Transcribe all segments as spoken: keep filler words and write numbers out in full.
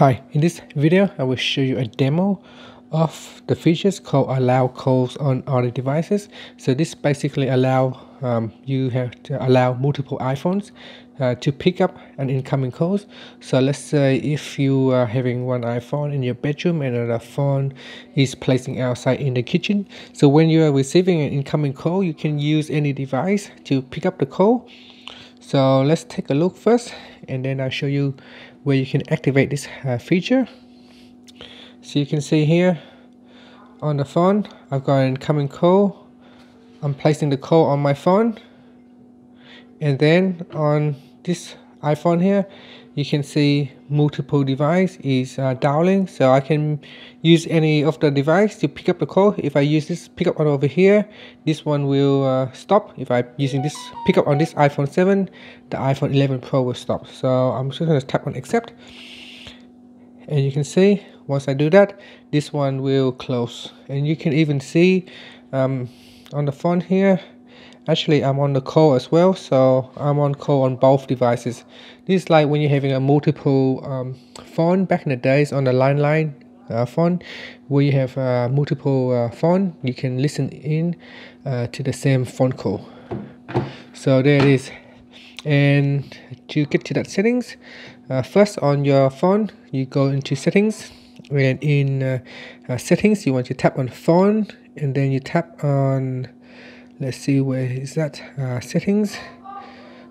Hi, in this video, I will show you a demo of the features called allow calls on other devices. So this basically allow um, you have to allow multiple iPhones uh, to pick up an incoming calls. So let's say if you are having one iPhone in your bedroom and another phone is placing outside in the kitchen. So when you are receiving an incoming call, you can use any device to pick up the call. So let's take a look first, and then I'll show you where you can activate this uh, feature. So you can see here on the phone, I've got an incoming call. I'm placing the call on my phone, and then on this iPhone here, you can see multiple device is uh, dialing. So I can use any of the device to pick up the call. If I use this pickup on over here, this one will uh, stop. If I'm using this pickup on this iPhone seven, the iPhone eleven Pro will stop. So I'm just going to tap on accept. And you can see once I do that, this one will close. And you can even see um, on the phone here, actually, I'm on the call as well, so I'm on call on both devices. This is like when you're having a multiple um, phone back in the days on the landline uh, phone, where you have uh, multiple uh, phone, you can listen in uh, to the same phone call. So there it is. And to get to that settings, uh, first on your phone, you go into settings, and in uh, uh, settings, you want to tap on phone, and then you tap on. Let's see, where is that uh, settings.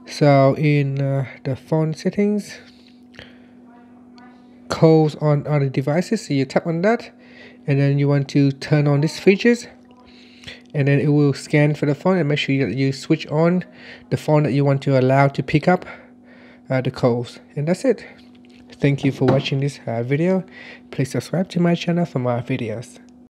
So in uh, the phone settings, calls on other devices, so you tap on that, and then you want to turn on these features, and then it will scan for the phone and make sure that you switch on the phone that you want to allow to pick up uh, the calls. And that's it. Thank you for watching this uh, video. Please subscribe to my channel for more videos.